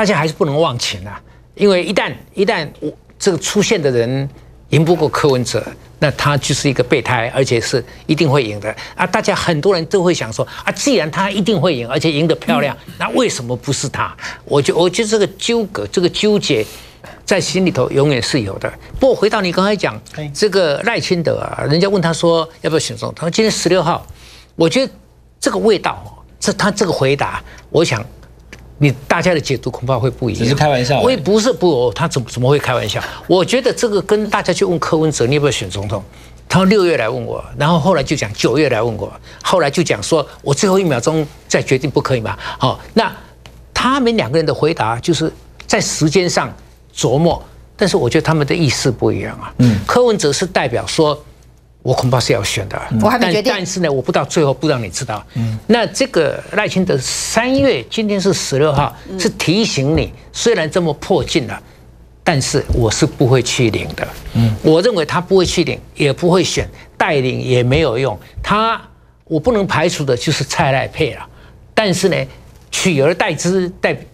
大家还是不能忘情啊，因为一旦这个出现的人赢不过柯文哲，那他就是一个备胎，而且是一定会赢的啊！大家很多人都会想说啊，既然他一定会赢，而且赢得漂亮，那为什么不是他？我觉得这个纠葛，这个纠结，在心里头永远是有的。不过回到你刚才讲这个赖清德啊，人家问他说要不要选总统，他说今天16号，我觉得这个味道，他这个回答，我想。你大家的解读恐怕会不一样，只是开玩笑。我也不是不，他怎么会开玩笑？我觉得这个跟大家去问柯文哲你要不要选总统，他6月来问我，然后后来就讲9月来问我，后来就讲说我最后1秒钟再决定不可以吗？好，那他们2个人的回答就是在时间上琢磨，但是我觉得他们的意思不一样啊。柯文哲是代表说，我恐怕是要选的，我还没决定。但是呢，我不到最后不让你知道。那这个赖清德3月，今天是16号，是提醒你，虽然这么迫近了，但是我是不会去领的。我认为他不会去领，也不会选，带领也没有用。我不能排除的就是蔡赖配了，但是呢，取而代之，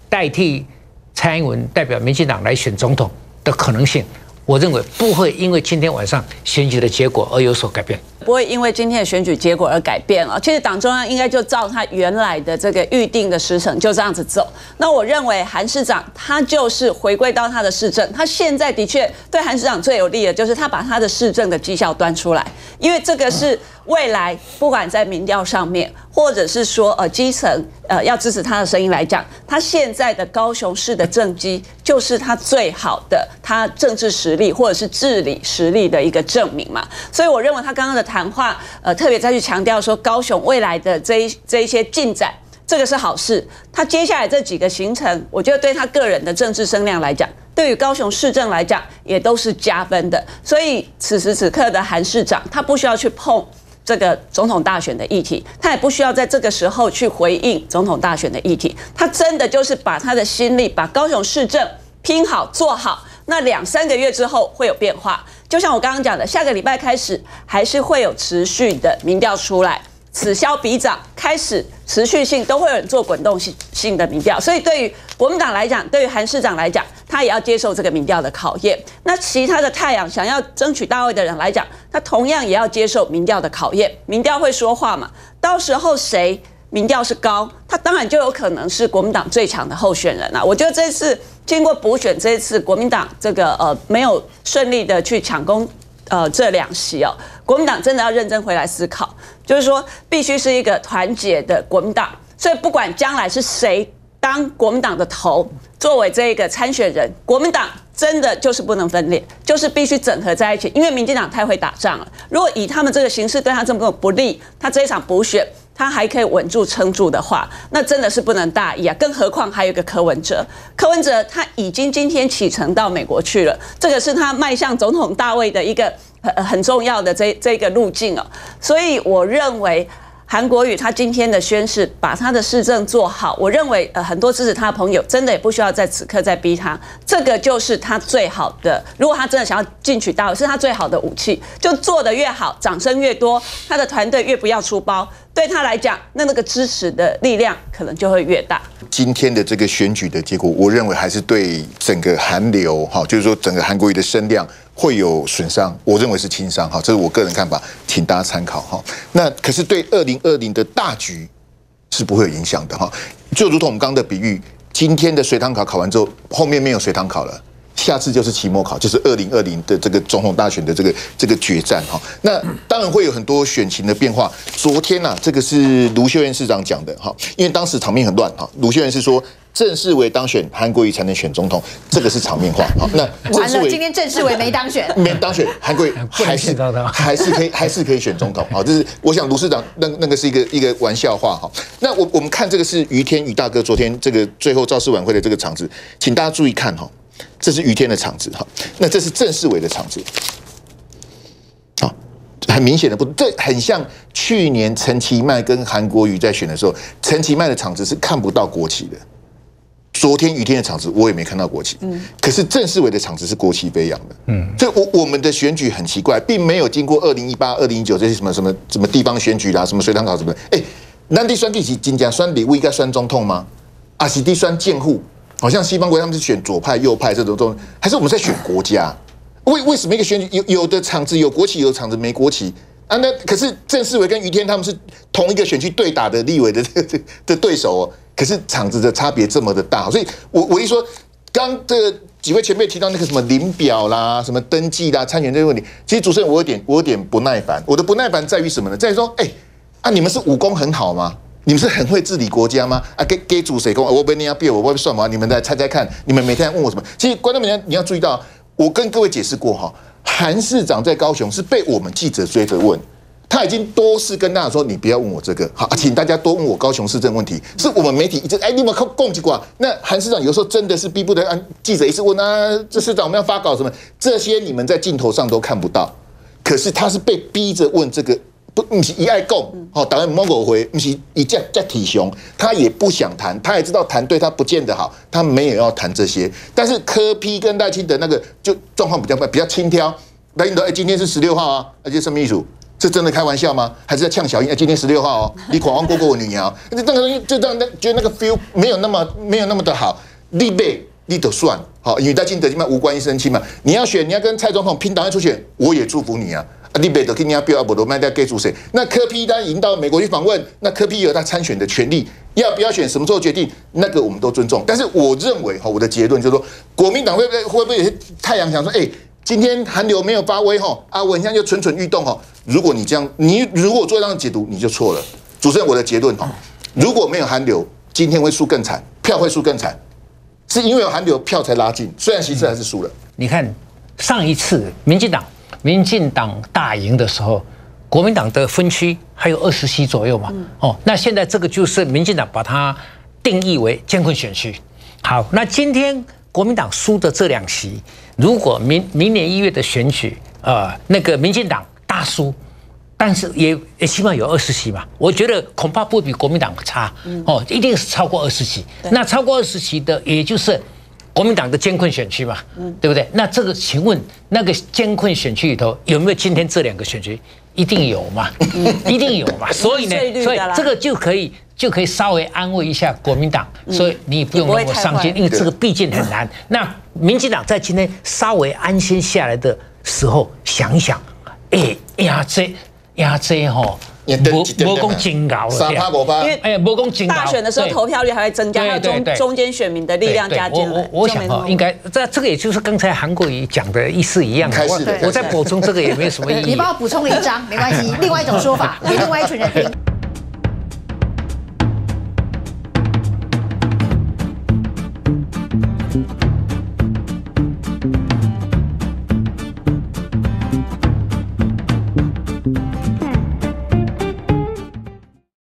代替蔡英文代表民进党来选总统的可能性。我认为不会因为今天晚上选举的结果而有所改变，不会因为今天的选举结果而改变啊。其实党中央应该就照他原来的这个预定的时程就这样子走。那我认为韩市长他就是回归到他的市政，他现在的确对韩市长最有利的就是他把他的市政的绩效端出来，因为这个是未来不管在民调上面，或者是说基层要支持他的声音来讲，他现在的高雄市的政绩就是他最好的他政治实力或者是治理实力的一个证明嘛。所以我认为他刚刚的谈话特别再去强调说高雄未来的这一些进展，这个是好事。他接下来这几个行程，我觉得对他个人的政治声量来讲，对于高雄市政来讲也都是加分的。所以此时此刻的韩市长，他不需要去碰这个总统大选的议题，他也不需要在这个时候去回应总统大选的议题，他真的就是把他的心力把高雄市政拼好做好。那2、3个月之后会有变化，就像我刚刚讲的，下个礼拜开始还是会有持续的民调出来，此消彼长，开始持续性都会有人做滚动性的民调。所以对于国民党来讲，对于韩市长来讲，他也要接受这个民调的考验。那其他的太阳想要争取大位的人来讲，他同样也要接受民调的考验。民调会说话嘛？到时候谁民调是高，他当然就有可能是国民党最强的候选人啊。我觉得这次经过补选，这一次国民党这个没有顺利的去抢攻这2席哦，国民党真的要认真回来思考，就是说必须是一个团结的国民党。所以不管将来是谁当国民党的头，作为这个参选人，国民党真的就是不能分裂，就是必须整合在一起。因为民进党太会打仗了，如果以他们这个形势对他这么不利，他这一场补选他还可以稳住撑住的话，那真的是不能大意啊！更何况还有一个柯文哲，柯文哲他已经今天启程到美国去了，这个是他迈向总统大位的一个很重要的这个路径哦。所以我认为韩国瑜他今天的宣誓，把他的市政做好，我认为很多支持他的朋友真的也不需要在此刻再逼他，这个就是他最好的。如果他真的想要进取大位，是他最好的武器，就做得越好，掌声越多，他的团队越不要出包，对他来讲，那个支持的力量可能就会越大。今天的这个选举的结果，我认为还是对整个韩流哈，就是说整个韩国瑜的声量会有损伤，我认为是轻伤哈，这是我个人看法，请大家参考哈。那可是对2020的大局是不会有影响的哈，就如同我们刚刚的比喻，今天的随堂考考完之后，后面没有随堂考了，下次就是期末考，就是2020的这个总统大选的这个决战哈。那当然会有很多选情的变化。昨天啊，这个是卢秀燕市长讲的哈，因为当时场面很乱哈，卢秀燕是说，郑世伟当选，韩国瑜才能选总统，这个是场面话。好，那完了，今天郑世伟没当选，韩国瑜还是可以选总统。好，这是我想卢市长那个是一个玩笑话哈。那我们看这个是于天于大哥昨天这个最后造势晚会的这个场子，请大家注意看哈，这是于天的场子哈，那这是郑世伟的场子。好，很明显的不，这很像去年陈其迈跟韩国瑜在选的时候，陈其迈的场子是看不到国旗的。昨天于天的场子我也没看到国旗，可是郑世伟的场子是国旗飞扬的，所以我们的选举很奇怪，并没有经过2018、2019这些什么地方选举啦，什么水塘考什么，咱在选举是真正选立委跟选总统吗？还是在选政府？好像西方国家他们是选左派、右派这种东西，还是我们在选国家？为什么一个选举有的场子有国旗，有的场子没国旗啊？那可是郑世伟跟余天他们是同一个选区对打的立委的对手哦，可是场子的差别这么的大，所以我一说，刚这几位前辈提到那个什么领表啦、什么登记啦、参选这些问题，其实主持人我有点不耐烦，我的不耐烦在于什么呢？在于说，啊，你们是武功很好吗？你们是很会治理国家吗？啊，给主谁功？我被你要变，我不会算嘛？你们来猜猜看，你们每天问我什么？其实观众们你要注意到，我跟各位解释过哈，韩市长在高雄是被我们记者追着问，他已经多次跟大家说，你不要问我这个，好，请大家多问我高雄市政问题，是我们媒体一直你们靠供给寡。那韩市长有时候真的是逼不得，按记者一直问啊，这市长我们要发稿什么？这些你们在镜头上都看不到，可是他是被逼着问这个。不是一爱共，好，党员蒙狗回，不是一架体雄，他也不想谈，他也知道谈对他不见得好，他没有要谈这些。但是柯 P 跟赖清德那个就状况比较轻佻。赖清德今天是16号啊，而且什么意思？这真的开玩笑吗？还是在呛小英？今天16号哦，你狂妄过我女儿，那个东西就让人觉得那个 feel 没有那么的好，立背立得算。好，因为赖清德起码无关一身轻嘛，你要选，你要跟蔡总统拼党外出选，我也祝福你啊。你北斗肯定要不要不罗麦在给主谁？那柯 P 他赢到美国去访问，那柯 P 有他参选的权利，要不要选，什么时候决定，那个我们都尊重。但是我认为哈，我的结论就是说，国民党会不会有些太阳想说，今天韩流没有发威哈，啊，我现在就蠢蠢欲动哈。如果你这样，你如果做这样的解读，你就错了。主持人，我的结论哈，如果没有韩流，今天会输更惨，票会输更惨，是因为有韩流票才拉近，虽然其实还是输了。你看上一次民进党大赢的时候，国民党的分区还有20席左右嘛，哦，那现在这个就是民进党把它定义为艰困选区。好，那今天国民党输的这2席，如果明年1月的选举，那个民进党大输，但是也起码有20席嘛，我觉得恐怕不比国民党差，哦，一定是超过20席。那超过20席的，也就是国民党的艰困选区嘛，对不对？那这个，请问那个艰困选区里头有没有今天这2个选区？一定有嘛，一定有嘛。所以呢，所以这个就可以稍微安慰一下国民党，所以你不用那么伤心，因为这个毕竟很难。那民进党在今天稍微安心下来的时候，想一想，压这吼。没讲真熬了，因为大选的时候投票率还会增加，还有中间选民的力量加进来。我想哈，应该这个也就是刚才韩国瑜讲的意思一样。我再补充这个也没有什么意义。你帮我补充一张没关系，另外一种说法，另外一群人听。